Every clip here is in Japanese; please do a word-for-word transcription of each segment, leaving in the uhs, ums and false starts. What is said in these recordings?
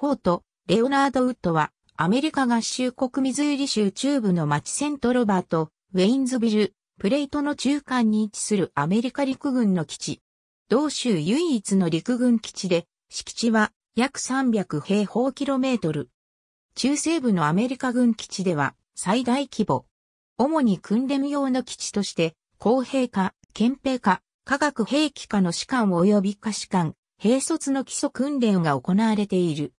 ホート・レオナード・ウッドは、アメリカ合衆国ミズーリ州中部の町セントロバート、ウェインズビル、プレートの中間に位置するアメリカ陸軍の基地。同州唯一の陸軍基地で、敷地は約さんびゃくへいほうキロメートル。中西部のアメリカ軍基地では最大規模。主に訓練用の基地として、工兵科、憲兵科、化学兵器科の士官及び下士官、兵卒の基礎訓練が行われている。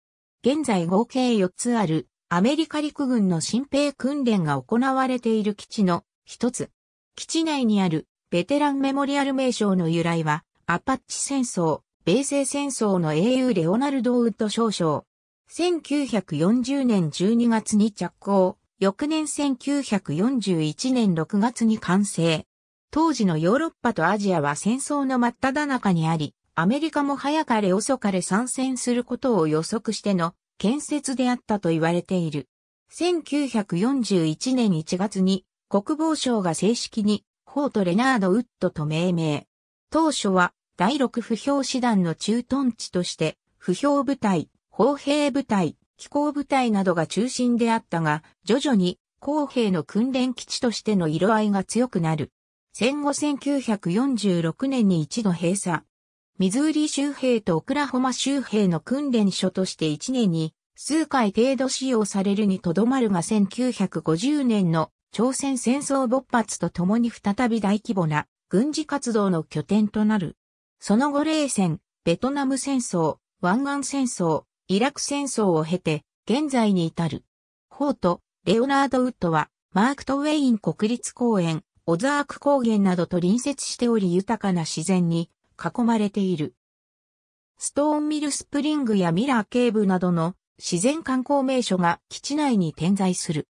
現在合計よっつあるアメリカ陸軍の新兵訓練が行われている基地の一つ。基地内にあるベテランメモリアル名称の由来は、アパッチ戦争、米西戦争の英雄レオナルド・ウッド少将。せんきゅうひゃくよんじゅうねんじゅうにがつに着工、翌年せんきゅうひゃくよんじゅういちねんろくがつに完成。当時のヨーロッパとアジアは戦争の真っただ中にあり、アメリカも早かれ遅かれ参戦することを予測しての建設であったと言われている。せんきゅうひゃくよんじゅういちねんいちがつに国防省が正式にホート・レナード・ウッドと命名。当初はだいろく歩兵師団の駐屯地として、歩兵部隊、砲兵部隊、機甲部隊などが中心であったが、徐々に工兵の訓練基地としての色合いが強くなる。戦後せんきゅうひゃくよんじゅうろくねんに一度閉鎖。ミズーリ州兵とオクラホマ州兵の訓練所としていちねんに数回程度使用されるにとどまるがせんきゅうひゃくごじゅうねんの朝鮮戦争勃発とともに再び大規模な軍事活動の拠点となる。その後冷戦、ベトナム戦争、湾岸戦争、イラク戦争を経て現在に至る。ホート・レオナード・ウッドはマーク・トウェイン国立公園、オザーク高原などと隣接しており豊かな自然に囲まれている。ストーンミルスプリングやミラーケーブなどの自然観光名所が基地内に点在する。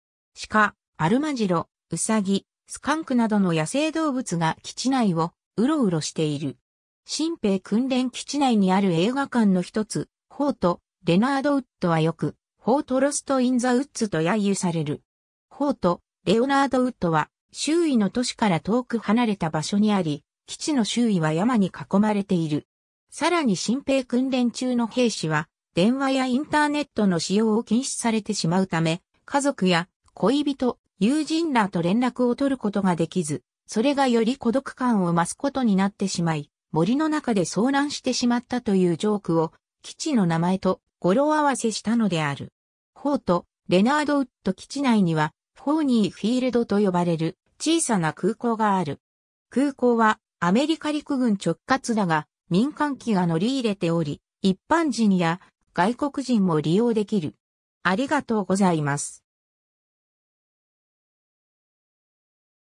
鹿、アルマジロ、ウサギ、スカンクなどの野生動物が基地内をうろうろしている。新兵訓練基地内にある映画館の一つ、ホート・レナード・ウッドはよく、ホート・ロスト・イン・ザ・ウッズと揶揄される。ホート・レオナード・ウッドは周囲の都市から遠く離れた場所にあり、基地の周囲は山に囲まれている。さらに新兵訓練中の兵士は、電話やインターネットの使用を禁止されてしまうため、家族や恋人、友人らと連絡を取ることができず、それがより孤独感を増すことになってしまい、森の中で遭難してしまったというジョークを、基地の名前と語呂合わせしたのである。ホート・レナード・ウッド基地内には、フォーニー・フィールドと呼ばれる小さな空港がある。空港は、アメリカ陸軍直轄だが民間機が乗り入れており、一般人や外国人も利用できる。ありがとうございます。